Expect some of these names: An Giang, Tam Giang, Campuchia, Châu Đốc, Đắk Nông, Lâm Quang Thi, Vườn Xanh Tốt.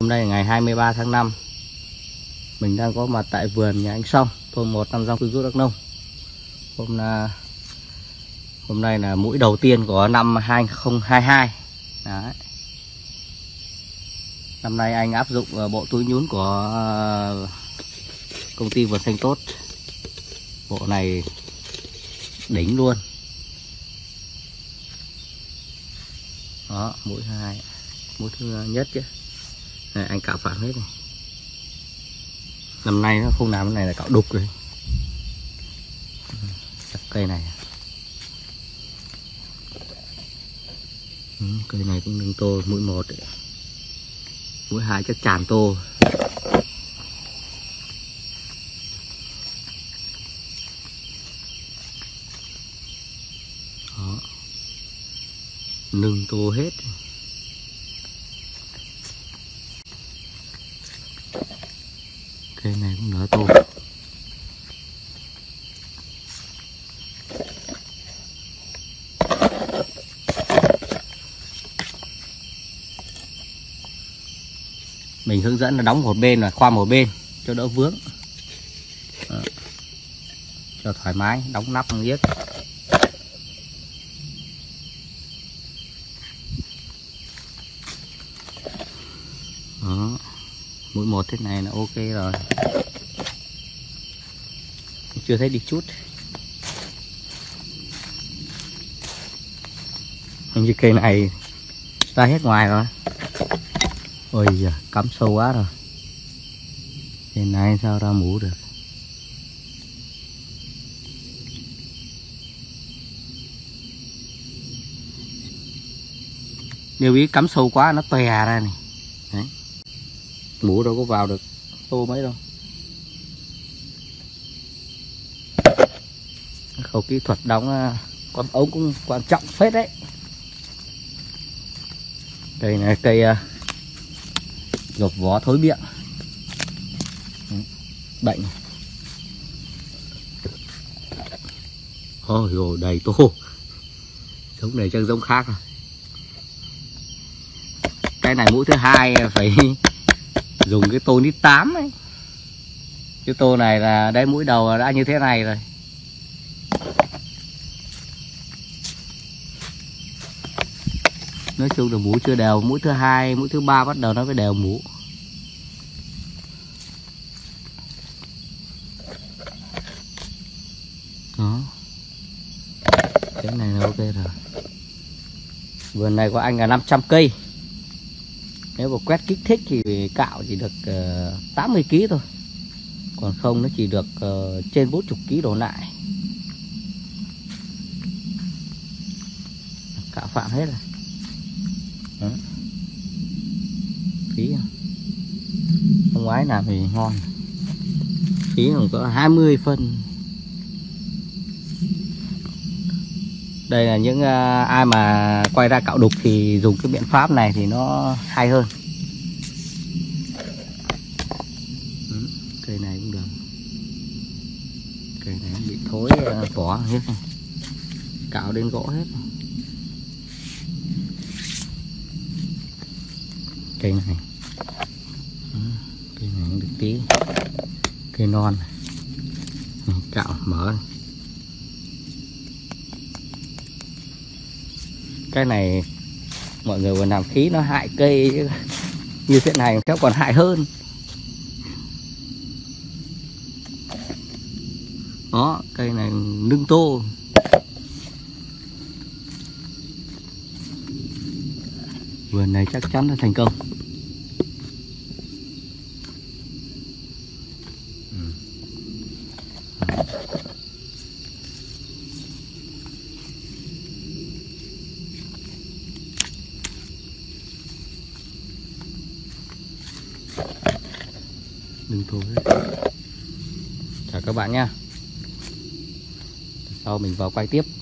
Hôm nay ngày 23 tháng 5, mình đang có mặt tại vườn nhà anh Song, thôn 1 Tam Giang, Đắk Nông. Hôm nay là mũi đầu tiên của năm 2022. Đấy. Năm nay anh áp dụng bộ túi nhún của công ty Vườn Xanh Tốt. Bộ này đỉnh luôn. Đó, mũi 2, mũi thứ nhất chứ. Này, anh cạo phạm hết này. Năm nay nó không làm cái này là cạo đục rồi. Cây này. Cây này cũng nâng tô mũi 1. Mũi 2 chắc tràn tô. Đó. Nâng tô hết. Cây này cũng nở tô. Mình hướng dẫn là đóng một bên và khoan một bên cho đỡ vướng. Đó. Cho thoải mái, đóng nắp không biết. Đó. Mũi 1 thế này là ok rồi. Chưa thấy đi chút. Hình như cây này ra hết ngoài rồi. Ôi giời, cắm sâu quá rồi. Cây này sao ra mũ được. Nếu ý cắm sâu quá nó tòe ra này. Đấy. Mũ đâu có vào được tô mấy đâu. Khâu kỹ thuật đóng con ống cũng quan trọng phết đấy. Đây là cây gộp vó thối miệng. Bệnh. Ôi dồi, đầy tô. Giống này chắc giống khác rồi. Cái này mũi thứ hai phải dùng cái tô nít 8 ấy. Cái tô này là đấy, mũi đầu đã như thế này rồi. Nói chung là mũ chưa đều, mũi thứ hai, mũi thứ ba bắt đầu nó mới đều mũ. Đó. Cái này là ok rồi. Vườn này của anh là 500 cây. Nếu mà quét kích thích thì cạo chỉ được 80 kg thôi. Còn không nó chỉ được trên 40 kg đổ lại. Cạo phạm hết rồi. Đó. Phí hôm ngoái làm thì ngon, phí còn có 20 phân. Đây là những ai mà quay ra cạo đục thì dùng cái biện pháp này thì nó hay hơn. Cây này cũng được, cây này bị thối vỏ hết, cạo đến gỗ hết. Cây này, cây này được tí, cây non này, cạo mở. Cái này mọi người còn làm khí nó hại cây chứ. Như thế này nó còn hại hơn. Đó, cây này nâng tô. Vườn này chắc chắn là thành công. Đừng thôi. Chào các bạn nha. Sau mình vào quay tiếp.